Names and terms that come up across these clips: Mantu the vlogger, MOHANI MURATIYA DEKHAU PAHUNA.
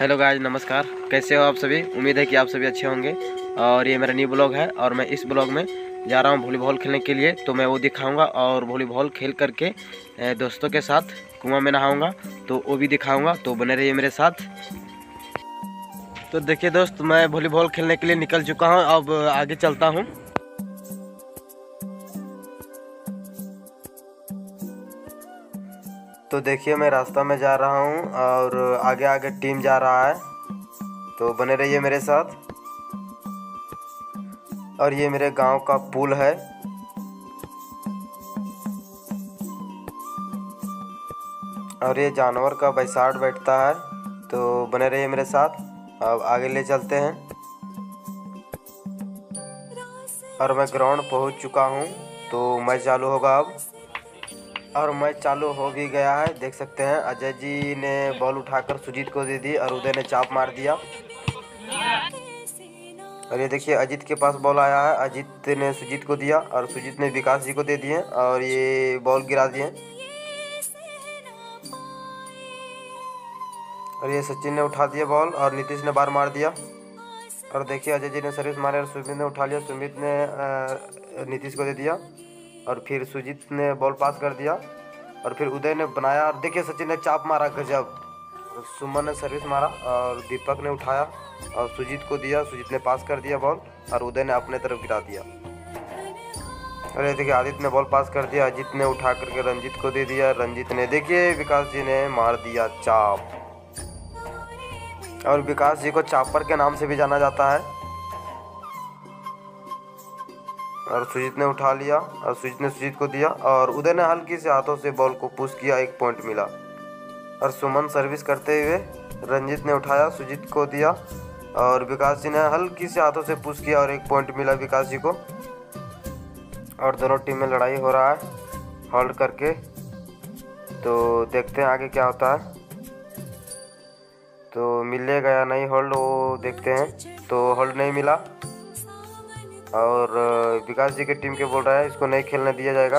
Hello guys, नमस्कार। कैसे हो आप सभी? उम्मीद है कि आप सभी अच्छे होंगे। और ये मेरा न्यू ब्लॉग है और मैं इस ब्लॉग में जा रहा हूँ वॉलीबॉल खेलने के लिए। तो मैं वो दिखाऊंगा और वॉलीबॉल खेल करके दोस्तों के साथ कुआं में नहाऊंगा, तो वो भी दिखाऊंगा। तो बने रहिए मेरे साथ। तो देखिए दोस्त, मैं वॉलीबॉल खेलने के लिए निकल चुका हूँ। अब आगे चलता हूँ। तो देखिए, मैं रास्ता में जा रहा हूँ और आगे आगे टीम जा रहा है, तो बने रहिए मेरे साथ। और ये मेरे गांव का पुल है। और ये जानवर का बैसाड़ बैठता है, तो बने रहिए मेरे साथ। अब आगे ले चलते हैं। और मैं ग्राउंड पहुंच चुका हूँ, तो मैच चालू होगा अब। और मैच चालू हो भी गया है, देख सकते हैं। अजय जी ने बॉल उठाकर सुजीत को दे दी और उदय ने चाप मार दिया। और ये देखिए, अजीत के पास बॉल आया है। अजीत ने सुजीत को दिया और सुजीत ने विकास जी को दे दिए और ये बॉल गिरा दिए। और ये सचिन ने उठा दिया बॉल और नीतीश ने बार मार दिया। और देखिए, अजय जी ने सर्विस मारे और सुमित ने उठा लिया। सुमित ने नीतीश को दे दिया और फिर सुजीत ने बॉल पास कर दिया और फिर उदय ने बनाया। और देखिए, सचिन ने चाप मारा, गजब। सुमन ने सर्विस मारा और दीपक ने उठाया और सुजीत को दिया। सुजीत ने पास कर दिया बॉल और उदय ने अपने तरफ गिरा दिया। अरे देखिए, आदित्य ने बॉल पास कर दिया। अजीत ने उठा करके रंजीत को दे दिया। रंजीत ने, देखिए, विकास जी ने मार दिया चाप। और विकास जी को चापर के नाम से भी जाना जाता है। और सुजीत ने उठा लिया और सुजीत को दिया। और उदय ने हल्की से हाथों से बॉल को पुश किया, एक पॉइंट मिला। और सुमन सर्विस करते हुए, रंजीत ने उठाया, सुजीत को दिया और विकास जी ने हल्की से हाथों से पुश किया और एक पॉइंट मिला विकास जी को। और दोनों टीम में लड़ाई हो रहा है होल्ड करके। तो देखते हैं आगे क्या होता है। तो मिलेगा या नहीं होल्ड, वो देखते हैं। तो होल्ड नहीं मिला और विकास जी की टीम के बोल रहा है इसको नहीं खेलने दिया जाएगा।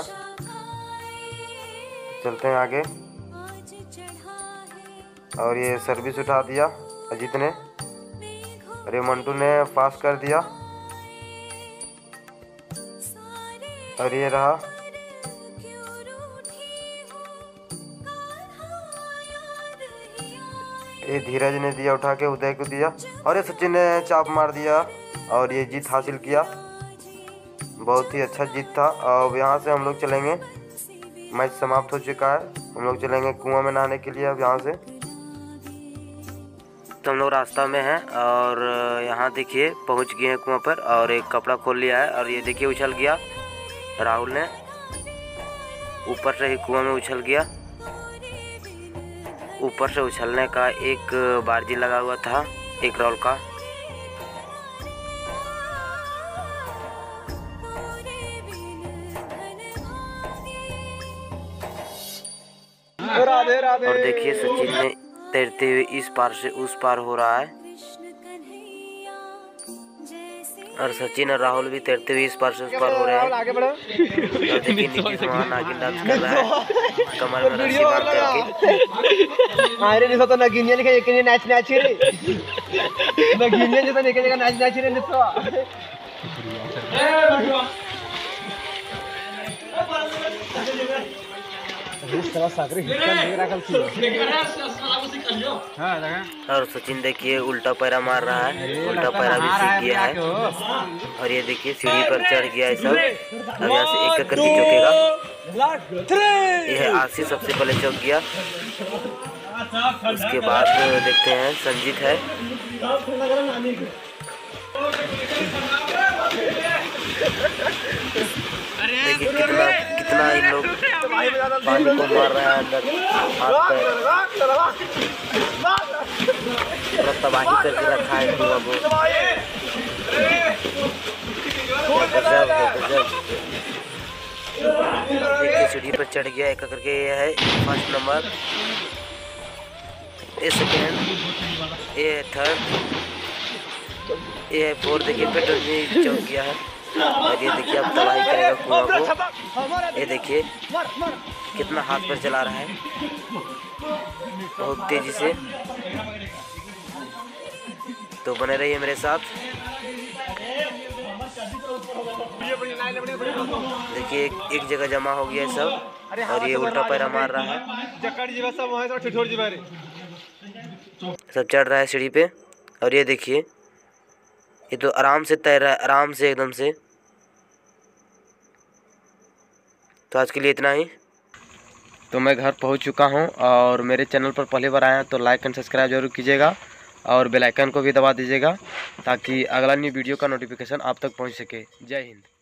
चलते हैं आगे। और ये सर्विस उठा दिया अजीत ने। अरे मंटू ने पास कर दिया और ये रहा। ये धीरज ने दिया, उठा के उदय को दिया। और ये सचिन ने चाप मार दिया और ये जीत हासिल किया। बहुत ही अच्छा जीत था। अब यहाँ से हम लोग चलेंगे, मैच समाप्त हो चुका है, हम लोग चलेंगे कुआं में नहाने के लिए। अब यहाँ से तो हम लोग रास्ता में हैं और यहाँ देखिए पहुँच गए हैं कुआं पर। और एक कपड़ा खोल लिया है और ये देखिए उछल गया। राहुल ने ऊपर से ही कुआं में उछल गया। ऊपर से उछलने का एक बारजी लगा हुआ था, एक राउल का। और देखिए, सचिन ने तैरते हुए इस पार से उस पार हो रहा है। और सचिन और राहुल भी तैरते हुए इस पार से उस पार हो रहे हैं। और देखिए, नीतीश वहाँ नागिन डांस कर रहा है, कमर में रस्सी बांध करके। और सचिन देखिए उल्टा पैरा मार रहा है, उल्टा पैरा भी सीख गया है। और ये देखिए सीढ़ी पर चढ़ गया है सब। अब यहाँ से एक करके चौकेगा। यह आशीष सबसे पहले चौक गया। उसके बाद देखते हैं, संजीत है। देखिए कितना इन लोग पानी को मार रहे हैं अंदर, हाथ पैर तबाही करके रखा है। देखिए सीढ़ी पर चढ़ गया एक करके। ये है फर्स्ट नंबर, ये सेकेंड, ये थर्ड, ये फोर्थ। देखिए पेट्रोल भी चौंक गया है। और ये देखिए अब तबाही करेगा कुआं को। ये देखिए कितना हाथ पर चला रहा है, बहुत तेजी से। तो बने रहिए मेरे साथ। देखिए एक जगह जमा हो गया है सब और ये उल्टा पैरा मार रहा है, सब चढ़ रहा है सीढ़ी पे। और ये देखिए ये तो आराम से तैर रहा है, आराम से एकदम से। तो आज के लिए इतना ही। तो मैं घर पहुंच चुका हूं और मेरे चैनल पर पहली बार आया तो लाइक एंड सब्सक्राइब जरूर कीजिएगा और बेल आइकन को भी दबा दीजिएगा ताकि अगला न्यू वीडियो का नोटिफिकेशन आप तक पहुंच सके। जय हिंद।